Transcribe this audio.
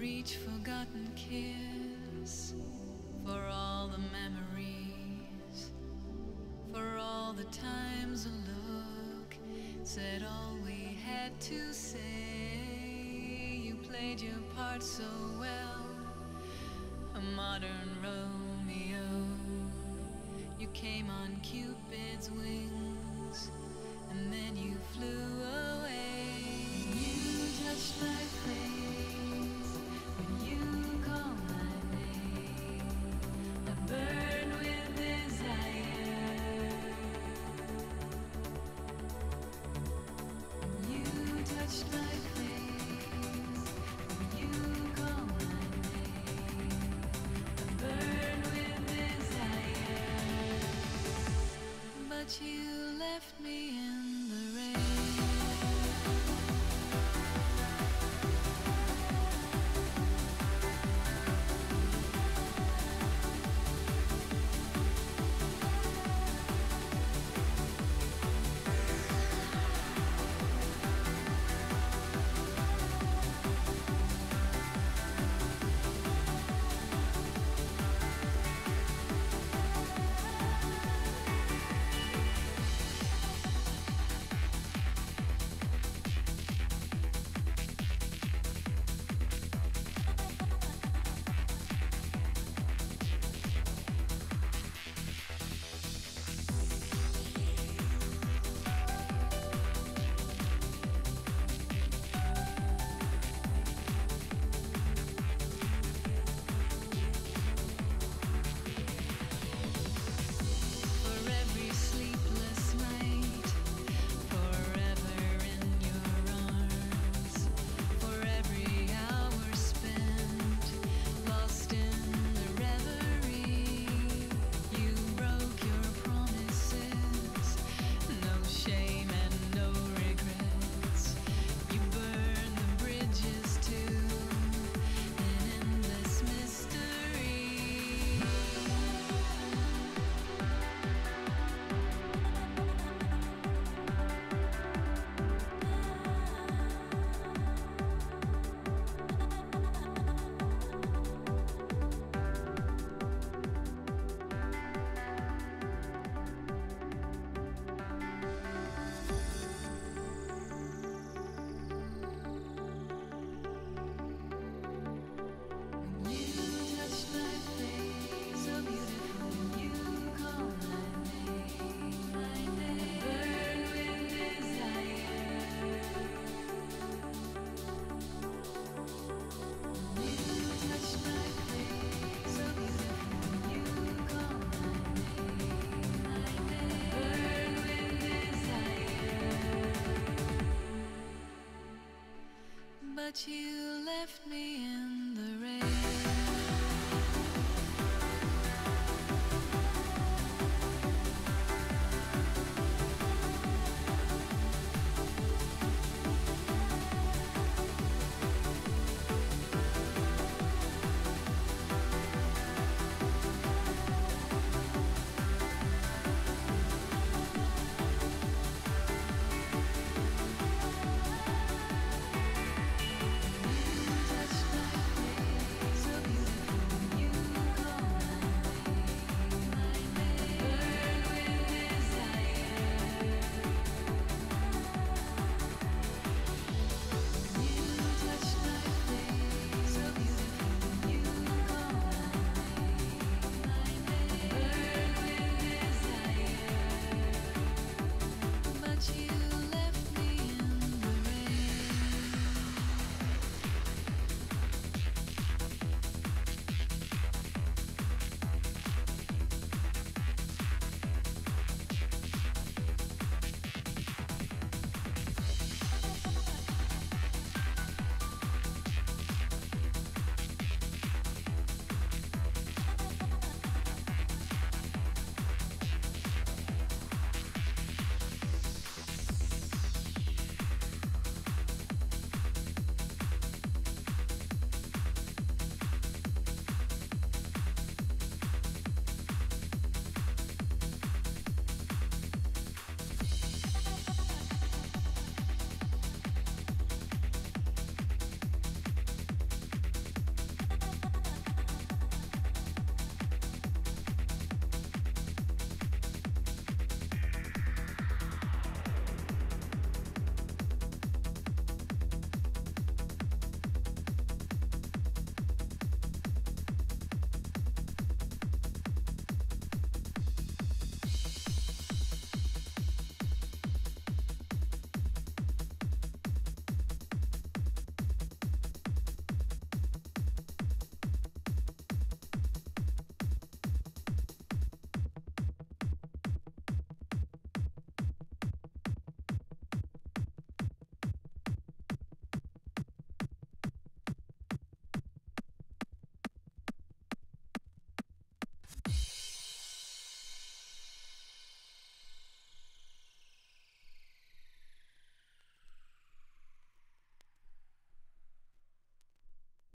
For each forgotten kiss, for all the memories, for all the times a look said all we had to say. You played your part so well, a modern Romeo. You came on Cupid's wings, and then you flew away. You touched my face when you call my name. I burn with desire. You touched my face when you call my name. I burn with desire. But you left me in the rain. But you left me in